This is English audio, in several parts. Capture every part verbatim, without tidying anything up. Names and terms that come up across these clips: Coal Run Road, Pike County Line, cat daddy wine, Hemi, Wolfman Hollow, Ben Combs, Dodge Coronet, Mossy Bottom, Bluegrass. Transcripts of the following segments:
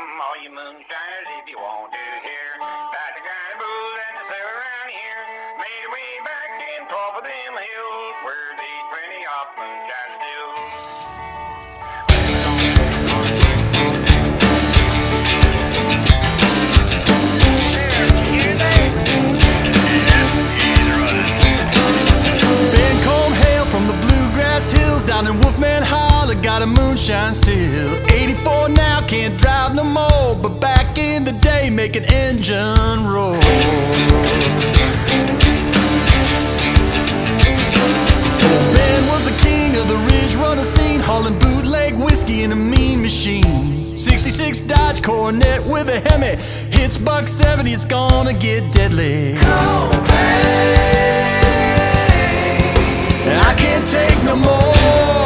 Come all you moon shiners if you want to hear about the kind of blues that they sell around here. Made way back in top of them hills where they plenty of moonshine still. Ben Combs hail from the Bluegrass hills down in Wolfman Hollow, got a moonshine still. eighty-four now, can't drive no more, but back in the day, make an engine roar. Ben was the king of the ridge runner scene, hauling bootleg whiskey in a mean machine. sixty-six Dodge Coronet with a Hemi, hits buck seventy, it's gonna get deadly. Cold pain, I can't take no more.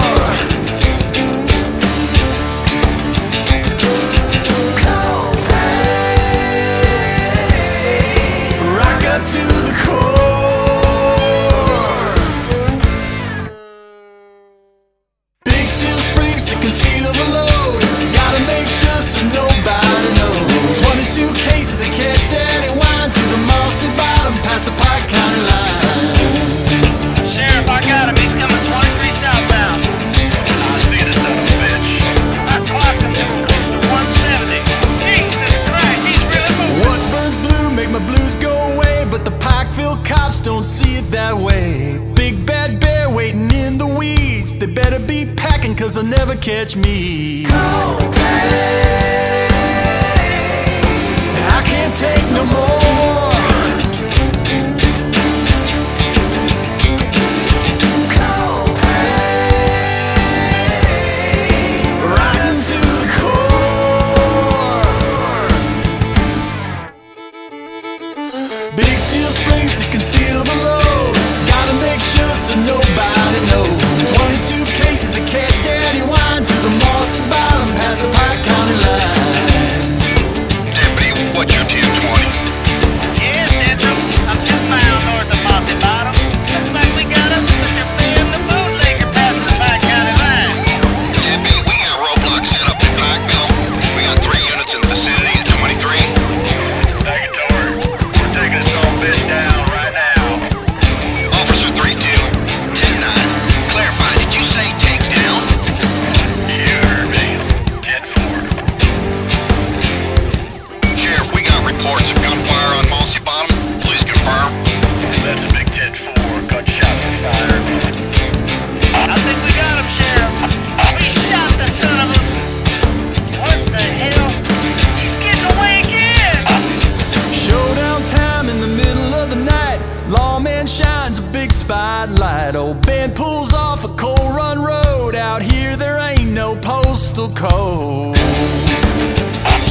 Cops don't see it that way. Big bad bear waiting in the weeds. They better be packing, cause they'll never catch me. Cold pain, I can't take no more. Cold pain, right to the core. Big steel springs to conceal the load, gotta make sure so nobody knows. Twenty-two cases of Cat Daddy wine to the mossy bottom past the Pike County line. Deputy, what you do? Spotlight, old Ben pulls off a coal run road. Out here there ain't no postal code.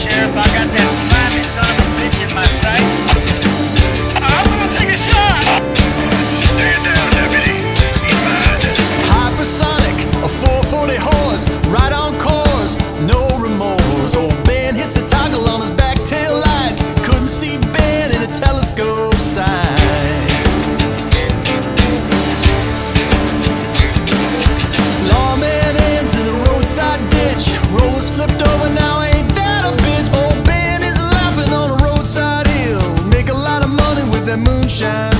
Sheriff, I got that slimy son of a bitch in my sight. I'm gonna take a shot. Stand down, deputy. Hypersonic, a four forty horse, right on course, no remorse. Old Ben hits the toggle on his back tail lights. Couldn't see Ben in a telescope sight. Flipped over now, ain't that a bitch? Old Ben is laughing on a roadside hill. Make a lot of money with that moonshine.